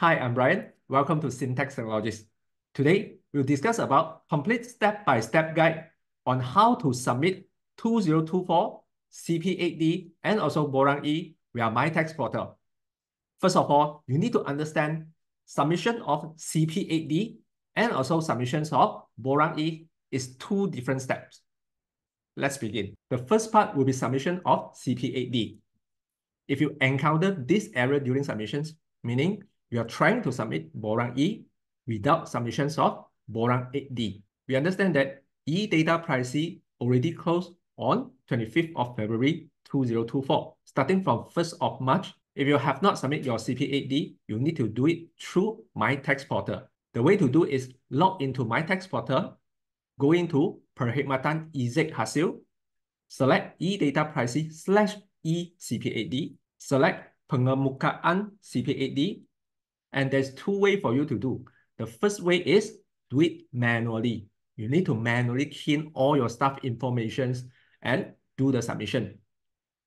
Hi, I'm Bryan. Welcome to Syntax Technologies. Today, we'll discuss about complete step-by-step guide on how to submit 2024 CP8D and also Borang E via MyTax Portal. First of all, you need to understand submission of CP8D and also submissions of Borang E is two different steps. Let's begin. The first part will be submission of CP8D. If you encounter this error during submissions, meaning we are trying to submit Borang E without submissions of Borang 8D. We understand that E data privacy already closed on 25th of February 2024. Starting from 1st of March, if you have not submitted your CP8D, you need to do it through MyTax Portal. The way to do is log into MyTax Portal, go into Perkhidmatan Izek Hasil, select E data privacy /E CP8D, select Pengemukaan CP8D. And there's two ways for you to do. The first way is do it manually. You need to manually key in all your staff informations and do the submission.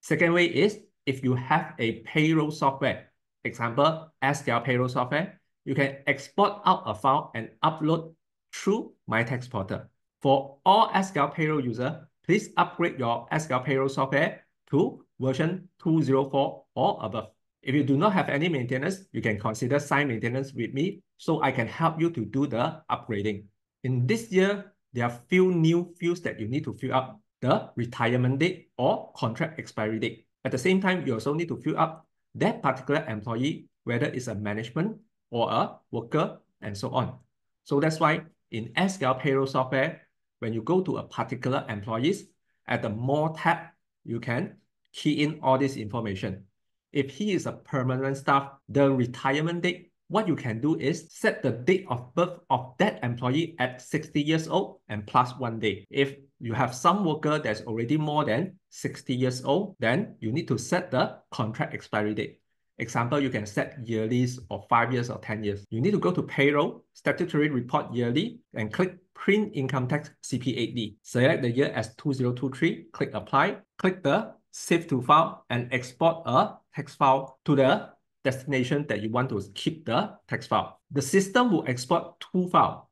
Second way is if you have a payroll software, example, SQL Payroll software, you can export out a file and upload through MyTax Portal. For all SQL Payroll users, please upgrade your SQL Payroll software to version 204 or above. If you do not have any maintenance, you can consider sign maintenance with me so I can help you to do the upgrading. In this year, there are few new fields that you need to fill up: the retirement date or contract expiry date. At the same time, you also need to fill up that particular employee, whether it's a management or a worker and so on. So that's why in SQL Payroll software, when you go to a particular employees, at the More tab, you can key in all this information. If he is a permanent staff, the retirement date, what you can do is set the date of birth of that employee at 60 years old and plus 1 day. If you have some worker that's already more than 60 years old, then you need to set the contract expiry date. Example, you can set yearly or 5 years or 10 years. You need to go to Payroll, Statutory Report Yearly, and click Print Income Tax CP8D. Select the year as 2023, click Apply, click the Save to File, and export a text file to the destination that you want to keep the text file. The system will export two files.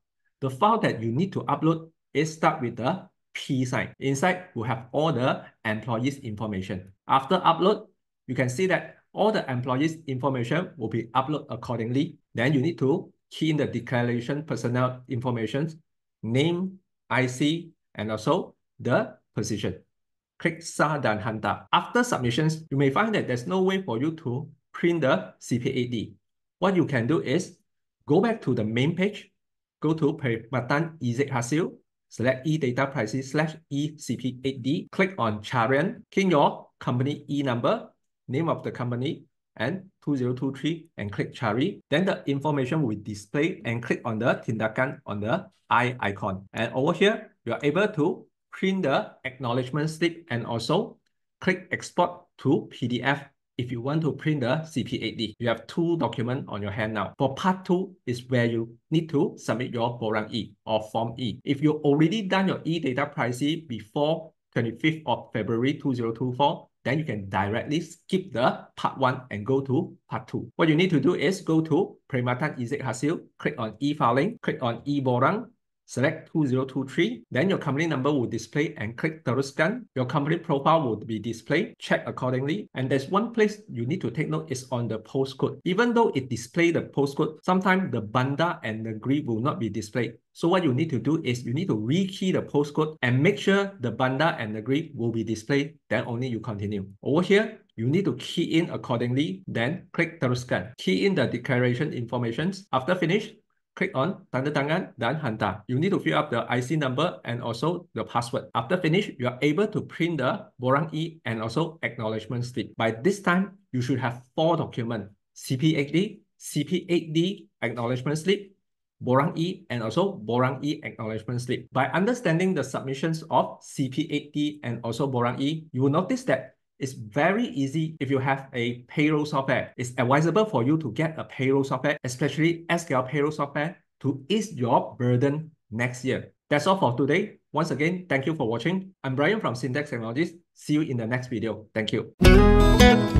The file that you need to upload is start with the P sign. Inside, we'll have all the employees' information. After upload, you can see that all the employees' information will be uploaded accordingly. Then you need to key in the declaration personnel information, name, IC, and also the position. Click Sah dan Hantar. After submissions, you may find that there's no way for you to print the CP8D. What you can do is go back to the main page, go to Perkhidmatan Izek Hasil, select E data privacy /E CP8D, click on Carian, key in your company E number, name of the company, and 2023, and click Cari. Then the information will be displayed, and click on the Tindakan on the I icon. And over here, you are able to print the acknowledgement slip and also click export to PDF if you want to print the CP8D. You have two documents on your hand now. For part 2 is where you need to submit your Borang E or Form E. If you've already done your E data privacy before 25th of February 2024, then you can directly skip the part 1 and go to part 2. What you need to do is go to Perkhidmatan Izek Hasil, click on E-Filing, click on E-Borang, select 2023, then your company number will display and click Teruskan. Your company profile will be displayed, check accordingly. And there's one place you need to take note is on the postcode. Even though it displays the postcode, sometimes the bandar and the negeri will not be displayed. So what you need to do is you need to rekey the postcode and make sure the bandar and the negeri will be displayed. Then only you continue. Over here, you need to key in accordingly, then click Teruskan. Key in the declaration information. After finish, click on Tanda Tangan dan Hantar. You need to fill up the IC number and also the password. After finish, you are able to print the Borang E and also acknowledgement slip. By this time, you should have 4 documents: CP8D, CP8D acknowledgement slip, Borang E, and also Borang E acknowledgement slip. By understanding the submissions of CP8D and also Borang E, you will notice that it's very easy if you have a payroll software. It's advisable for you to get a payroll software, especially SQL Payroll software, to ease your burden next year. That's all for today. Once again, thank you for watching. I'm Bryan from Syntax Technologies. See you in the next video. Thank you.